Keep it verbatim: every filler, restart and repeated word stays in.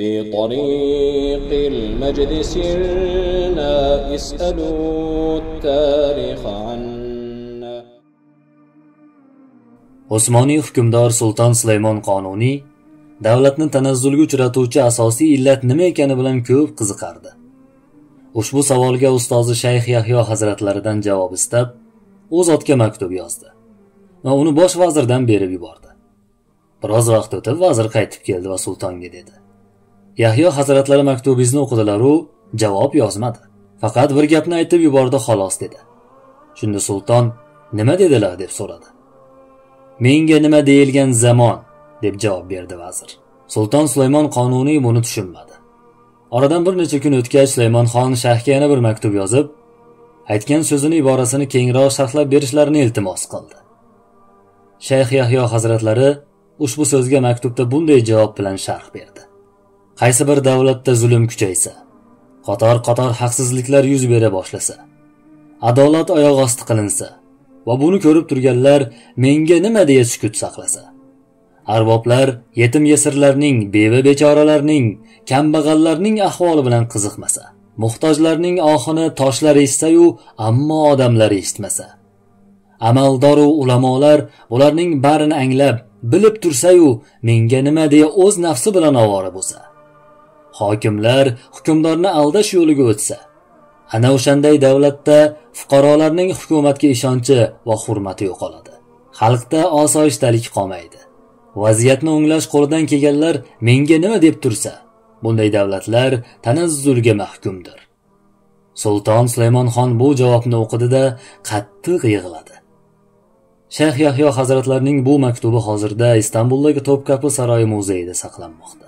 في طريق المجد سرنا اسألوا التاريخ عنا. Osmoniy hukmdor Sultan Süleyman Kanuni davlatni tanazzulga uchratuvchi asosiy illat nima ekani bilan ko'p qiziqardi. Ushbu savolga ustozi Shayx Yahyo hazratlaridan javob istab, u zotga maktub yozdi va uni bosh vazirdan berib yubordi. Biroz vaqt o'tib vazir qaytib keldi va sultonga dedi: "Yahyo hazratlari maktubingizni o'qidilar, u javob yozmadi. Faqat bir gapni aytib yubordi, xolos" dedi. Shunda sulton "Nima dedilar?" deb so'radi. "Menga nima deyilgan zamon?" deb javob berdi vazir. Sultan Süleyman Kanuni buni tushunmadi. Oradan bir necha kun o'tgach Süleymanxon Shahga yana bir maktub yozib, aytgan so'zini iborasini kengroq sharhlab berishlarini iltimos qildi. Shayx Yahyo hazratlari ushbu so'zga maktubda bunday javob bilan sharh berdi: "Qaysi bir davlatda zulm kuchaysa, qator-qator haqsizliklar yuz bera boshlasa, adolat oyoq osti qilinsa va buni ko'rib turganlar menga nima deya sukut saqlasa, arboblar yetim yesirlarning, beva bechoralarning, kambag'allarning ahvoli bilan qiziqmasa, muhtojlarning ohini toshlar eshitsa-yu ammo odamlar eshitmasa, amaldor va ulamolar ularning barini anglab bilib tursa-yu menga nima deya o'z nafsi bilan avvora bo'lsa, hokimlar hukmdorni aldash yo'liga o'tsa, ana o'shanday davlatda fuqarolarning hukumatga ishonchi va hurmati yo'qoladi. Xalqda osoyishtalik qolmaydi. Vaziyatni o'nglash qo'lidan kelganlar menga nima deb tursa, bunday davlatlar tanazzulga mahkumdir." Sultan Süleymanxon bu javobni o'qidi-da qattiq yig'ladi. Shayx Yahyo hazratlarining bu maktubi hozirda Istanbuldagi Topkapı saroyi muzeyida saqlanmoqda.